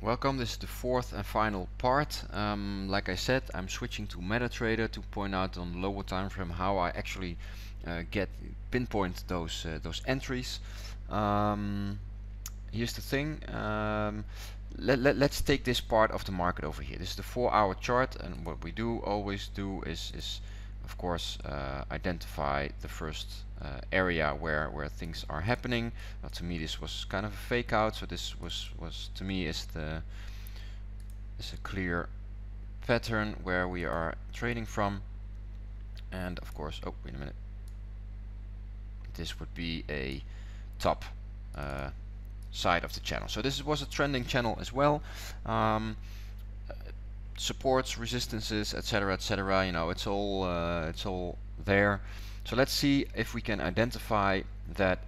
Welcome, this is the fourth and final part. Like I said, I'm switching to MetaTrader to point out on lower time frame how I actually pinpoint those entries. Here's the thing. Let's take this part of the market over here. This is the 4-hour chart, and what we always do is of course identify the first area where things are happening. Now, to me this was kind of a fake out, so this was to me is a clear pattern where we are trading from, and of course, oh wait a minute, this would be a top side of the channel. So this was a trending channel as well. Supports, resistances, etc., etc. You know, it's all there. So let's see if we can identify that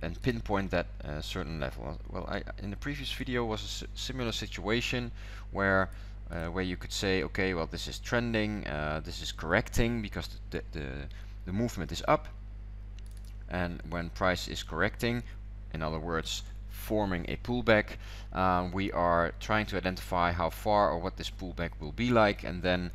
and pinpoint that certain level. Well, in the previous video was a similar situation where you could say, okay, well, this is trending, this is correcting because the movement is up, and when price is correcting, in other words, forming a pullback, we are trying to identify how far or what this pullback will be like, and then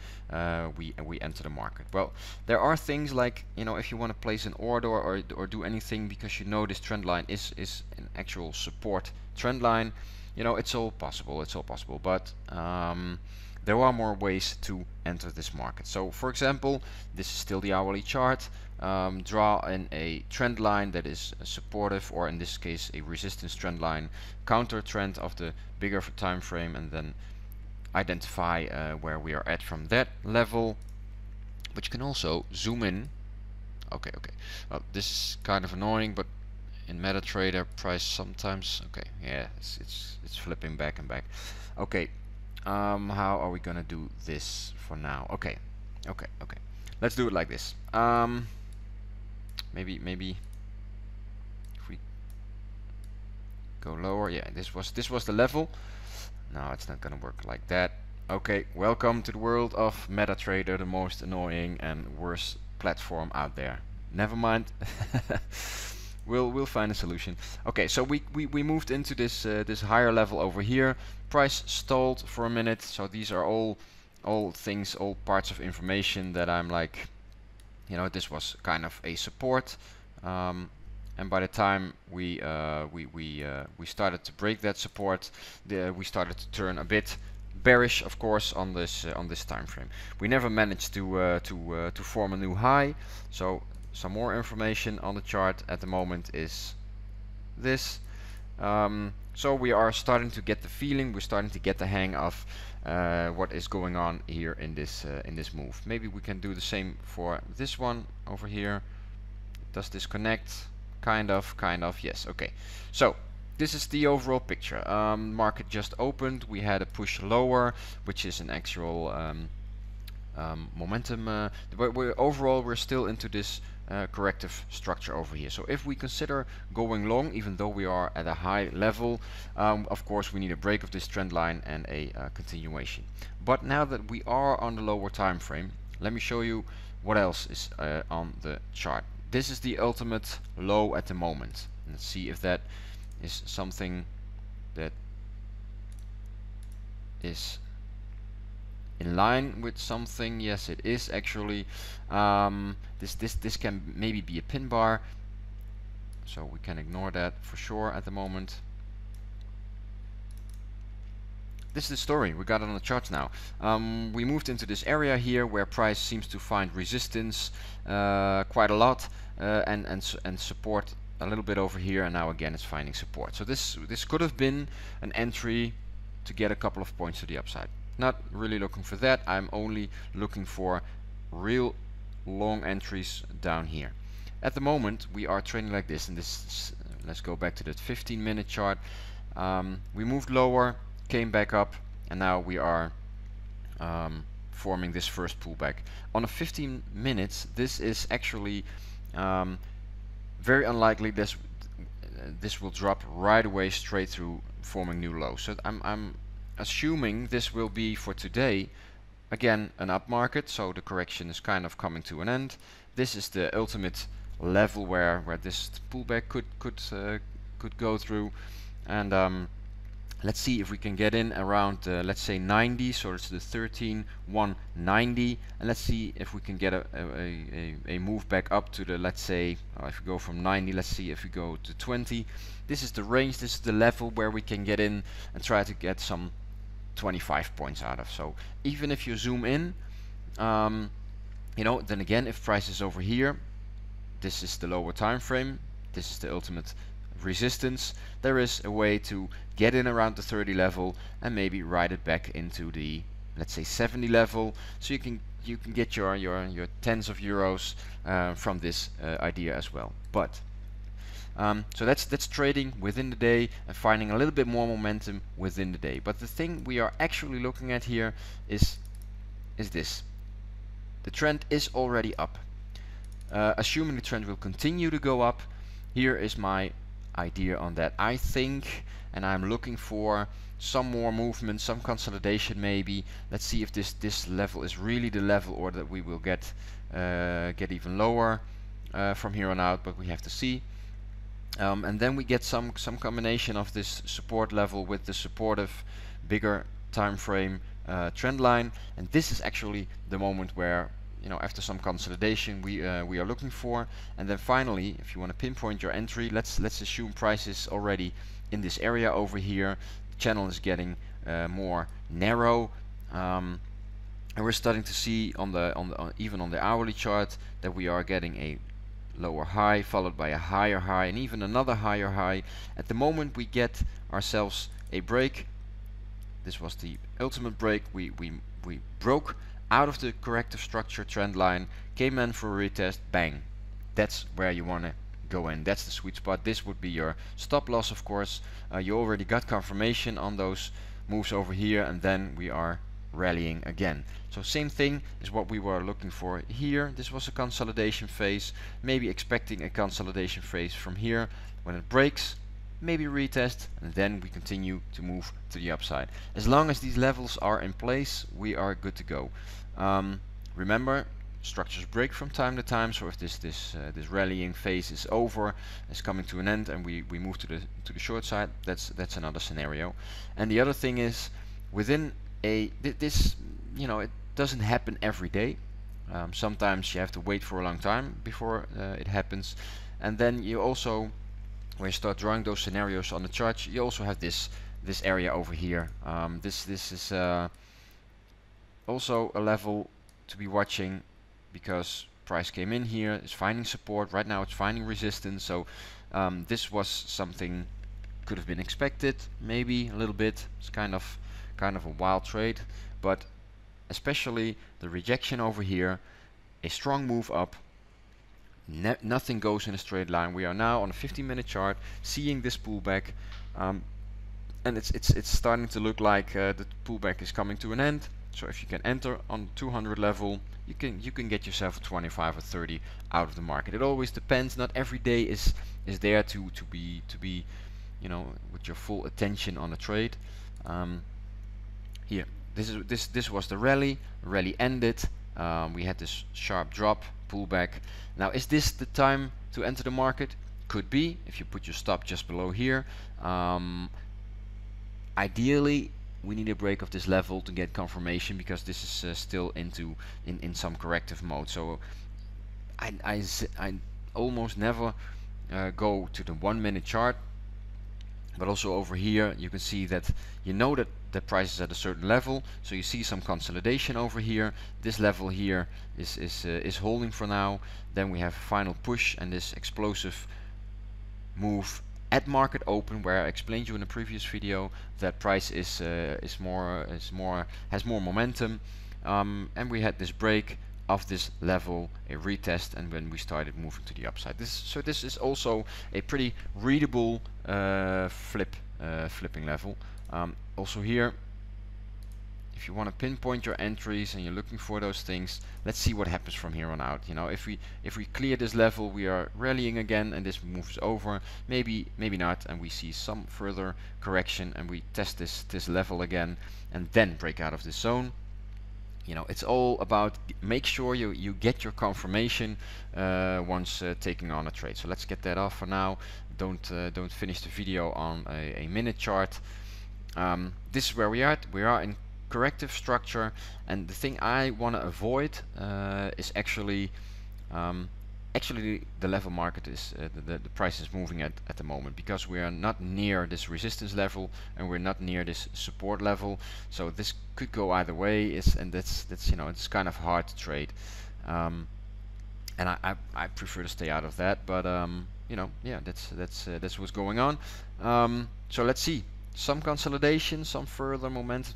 we enter the market. Well, there are things like, you know, if you want to place an order or do anything because you know this trend line is an actual support trend line, you know, it's all possible. It's all possible, but there are more ways to enter this market. So, for example, this is still the hourly chart. Draw in a trend line that is supportive, or in this case a resistance trend line, counter trend of the bigger time frame, and then identify where we are at from that level. But you can also zoom in. Okay, well, this is kind of annoying, but in MetaTrader price sometimes, okay, yeah, it's flipping back and back. Okay, how are we gonna do this for now? Okay, let's do it like this. Maybe if we go lower, yeah, this was the level. No, it's not gonna work like that. Okay, welcome to the world of MetaTrader, the most annoying and worst platform out there. Never mind. We'll find a solution. Okay, so we moved into this higher level over here. Price stalled for a minute, so these are all things, all parts of information that I'm like, you know, this was kind of a support, and by the time we started to break that support, we started to turn a bit bearish, of course, on this time frame. We never managed to form a new high. So some more information on the chart at the moment is this. So we are starting to get the feeling, we're starting to get the hang of what is going on here in this move. Maybe we can do the same for this one over here. Does this connect? Kind of, yes. Okay, so this is the overall picture. Market just opened, we had a push lower, which is an actual momentum, but overall we're still into this corrective structure over here. So if we consider going long, even though we are at a high level, of course we need a break of this trend line and a continuation. But now that we are on the lower time frame, let me show you what else is on the chart. This is the ultimate low at the moment. Let's see if that is something that is in line with something. Yes, it is actually. This can maybe be a pin bar, so we can ignore that for sure at the moment. This is the story. We got it on the charts now. We moved into this area here where price seems to find resistance quite a lot, and support a little bit over here, and now again it's finding support. So this could have been an entry to get a couple of points to the upside. Not really looking for that. I'm only looking for real long entries down here. At the moment we are trading like this, and this is, let's go back to that 15-minute chart. We moved lower, came back up, and now we are forming this first pullback. On a 15 minutes, this is actually very unlikely. This will drop right away straight through, forming new lows. So I'm assuming this will be for today again an up market, so the correction is kind of coming to an end. This is the ultimate level where this pullback could go through, and Let's see if we can get in around let's say 90, so it's the 13,190, and let's see if we can get a move back up to the, let's say, if we go from 90, let's see if we go to 20. This is the range, this is the level where we can get in and try to get some 25 points out of. So even if you zoom in, you know, then again, if price is over here, this is the lower time frame, this is the ultimate resistance, there is a way to get in around the 30 level and maybe ride it back into the, let's say, 70 level, so you can get your tens of euros from this idea as well. But so that's trading within the day and finding a little bit more momentum within the day. But the thing we are actually looking at here is this: the trend is already up. Assuming the trend will continue to go up, here is my idea on that. I think, and I'm looking for some more movement, some consolidation maybe. Let's see if this level is really the level, or that we will get even lower from here on out, but we have to see. And then we get some combination of this support level with the supportive bigger time frame trend line, and this is actually the moment where, you know, after some consolidation, we are looking for. And then finally, if you want to pinpoint your entry, let's assume price is already in this area over here, the channel is getting more narrow, and we're starting to see even on the hourly chart that we are getting a lower high followed by a higher high and even another higher high. At the moment we get ourselves a break. This was the ultimate break. We broke out of the corrective structure trend line, came in for a retest, bang. That's where you want to go in. That's the sweet spot. This would be your stop loss, of course. You already got confirmation on those moves over here, and then we are rallying again. So same thing is what we were looking for here. This was a consolidation phase, maybe expecting a consolidation phase from here. When it breaks, maybe retest, and then we continue to move to the upside. As long as these levels are in place, we are good to go. Remember, structures break from time to time, so if this rallying phase is over, is coming to an end, and we move to the short side, that's another scenario. And the other thing is, within this, you know, it doesn't happen every day. Sometimes you have to wait for a long time before it happens, and then you also, when you start drawing those scenarios on the chart, you also have this area over here. This is also a level to be watching, because price came in here, it's finding support right now, it's finding resistance. So this was something could have been expected, maybe a little bit. It's kind of a wild trade, but especially the rejection over here, a strong move up. Nothing goes in a straight line. We are now on a 15-minute chart, seeing this pullback, and it's starting to look like the pullback is coming to an end. So if you can enter on 200 level, you can get yourself 25 or 30 out of the market. It always depends. Not every day is there to be, you know, with your full attention on a trade. Here, this was the rally. Rally ended. We had this sharp drop, pullback. Now, is this the time to enter the market? Could be, if you put your stop just below here. Ideally, we need a break of this level to get confirmation, because this is still in some corrective mode. So I almost never go to the 1-minute chart, but also over here you can see that, you know, that the price is at a certain level, so you see some consolidation over here. This level here is holding for now. Then we have a final push and this explosive move at market open, where I explained you in a previous video that price has more momentum, and we had this break of this level, a retest, and when we started moving to the upside. So this is also a pretty readable flipping level. Also here, if you want to pinpoint your entries and you're looking for those things, let's see what happens from here on out. You know, if we clear this level, we are rallying again, and this moves over, maybe not, and we see some further correction, and we test this level again, and then break out of this zone. You know, it's all about make sure you get your confirmation once taking on a trade. So let's get that off for now. Don't finish the video on a minute chart. This is where we are at. We are in corrective structure, and the thing I want to avoid is actually the level market is the price is moving at the moment, because we are not near this resistance level and we're not near this support level, so this could go either way. And that's it's kind of hard to trade, and I prefer to stay out of that. But yeah, that's what's going on. So let's see some consolidation, some further momentum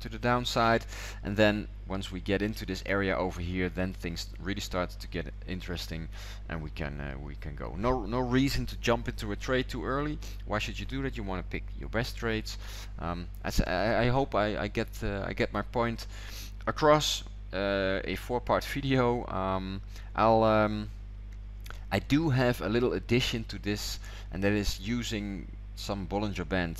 to the downside, and then once we get into this area over here, then things really start to get interesting, and we can go. No reason to jump into a trade too early. Why should you do that? You want to pick your best trades. I hope I get my point across. A 4-part video. I do have a little addition to this, and that is using some Bollinger Band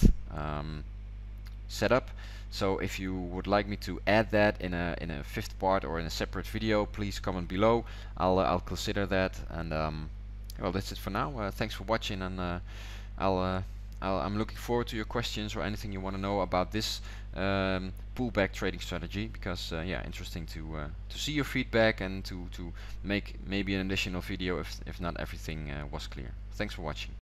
setup. So if you would like me to add that in a 5th part or in a separate video, please comment below. I'll consider that. And well, that's it for now. Thanks for watching, and I'm looking forward to your questions or anything you want to know about this pullback trading strategy, because yeah, interesting to see your feedback and to make maybe an additional video if not everything was clear. Thanks for watching.